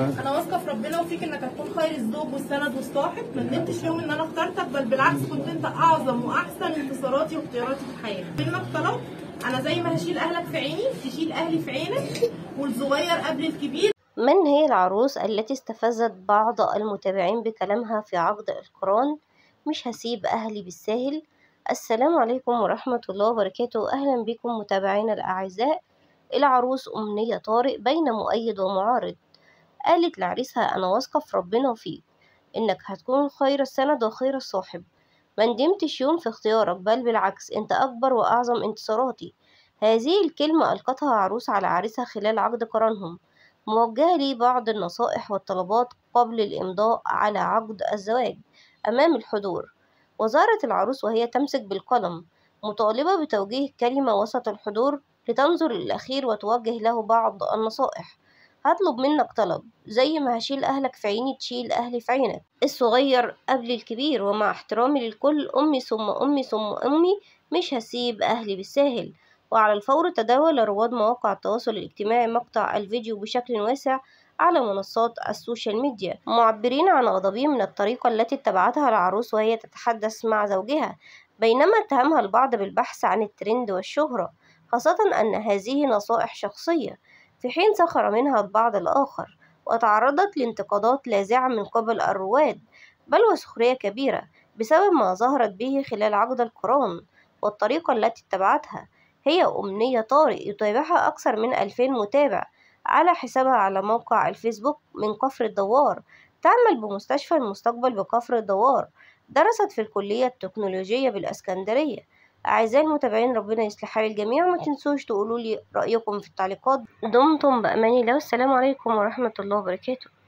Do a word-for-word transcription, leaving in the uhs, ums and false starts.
انا واثقه في ربنا وفيك انك هتكون خير الزوج والسند والصاحب. ما ندمتش يوم ان انا اخترتك، بل بالعكس كنت انت اعظم واحسن انتصاراتي واختياراتي في الحياه. منك طلب انا زي ما هشيل اهلك في عيني تشيل اهلي في عينك، والصغير قبل الكبير. من هي العروس التي استفزت بعض المتابعين بكلامها في عقد القران؟ مش هسيب اهلي بالساهل. السلام عليكم ورحمه الله وبركاته، اهلا بكم متابعينا الاعزاء. العروس أمنية طارق بين مؤيد ومعارض، قالت لعريسها أنا واثقة في ربنا وفيك إنك هتكون خير السند وخير الصاحب. ما ندمتش يوم في اختيارك، بل بالعكس أنت أكبر وأعظم انتصاراتي. هذه الكلمة ألقتها عروس على عريسها خلال عقد قرانهم، موجهة ليه بعض النصائح والطلبات قبل الإمضاء على عقد الزواج أمام الحضور. وظهرت العروس وهي تمسك بالقلم مطالبة بتوجيه كلمة وسط الحضور لتنظر للأخير وتوجه له بعض النصائح. هطلب منك طلب زي ما هشيل أهلك في عيني تشيل أهلي في عينك، الصغير قبل الكبير، ومع احترامي للكل أمي ثم أمي ثم أمي، مش هسيب أهلي بالساهل. وعلى الفور تداول رواد مواقع التواصل الاجتماعي مقطع الفيديو بشكل واسع على منصات السوشيال ميديا، معبرين عن غضبهم من الطريقة التي اتبعتها العروس وهي تتحدث مع زوجها، بينما اتهمها البعض بالبحث عن الترند والشهرة، خاصة أن هذه نصائح شخصية، في حين سخر منها البعض الآخر وتعرضت لانتقادات لاذعة من قبل الرواد، بل وسخرية كبيرة بسبب ما ظهرت به خلال عقد القران والطريقة التي اتبعتها. هي أمنية طارق يتابعها أكثر من ألفين متابع على حسابها على موقع الفيسبوك من كفر الدوار، تعمل بمستشفى المستقبل بكفر الدوار، درست في الكلية التكنولوجية بالإسكندرية. أعزائي المتابعين ربنا يصلح حال الجميع، وما تنسوش تقولوا لي رأيكم في التعليقات. دمتم بأمان الله، والسلام عليكم ورحمة الله وبركاته.